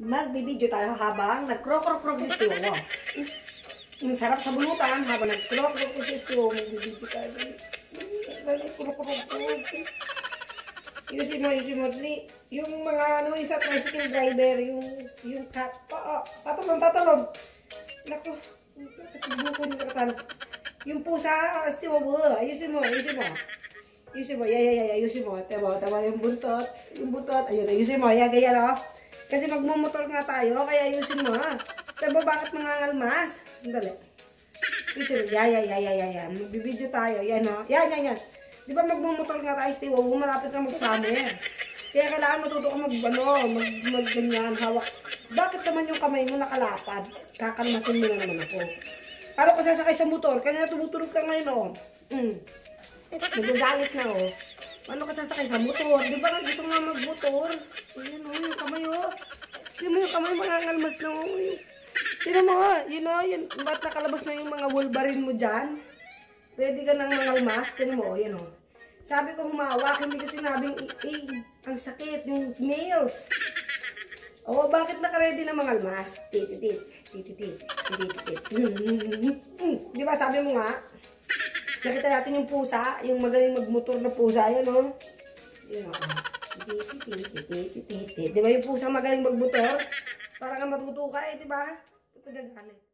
Magbibidyo tayo habang nagkrok-krok-krok si Stio mo. Yung sarap sa bulutan habang nagkrok-krok si Stio, magbibidyo tayo. Isin mo, yung mga ano, isa tricycle driver, yung cat, oo, tatalog. Naku, buko ni Kartan. Yung pusa, Stio mo, ayusin mo, ayusin mo, tama yung buntot, ayun, ayusin mo, gaya no. Kasi magmumotor nga tayo, kaya ayusin mo. Tama, bakit mangangalmas? Sandali. Ayusin mo, yan, magbibidyo tayo, yan. Di ba magmumotor nga tayo, Stio, malapit na mag-summer. Kaya kailangan matuto ka mag-ganyan, hawak. Bakit naman yung kamay mo nakalapad? Kakalmasin mo na naman ako. Araw ko sasakay sa motor, kaya tumuturog ka ngayon, oh. Nagagalit na, oh. Ano ka sasakay sa motor? Di ba nga gusto nga mag-motor? Ayan, oh, yung kamay, oh. Tignan mo yung kamay, mangangalmas na, oh. Tignan mo, oh, yun, ba't nakalabas na yung mga Wolverine mo dyan? Pwede ka nang mangalmas, tignan mo, oh, yun, oh. Sabi ko humawak, hindi ko sinabing, ang sakit, yung nails. Oo, bakit naka-ready na mangalmas? Titi. Di ba, sabi mo nga? Nakita natin yung pusa, yung magaling magmotor na pusa, yun o. Yun o. Di ba yung pusa magaling magmotor? Para ka matuto ka eh, di ba? Ito gagana.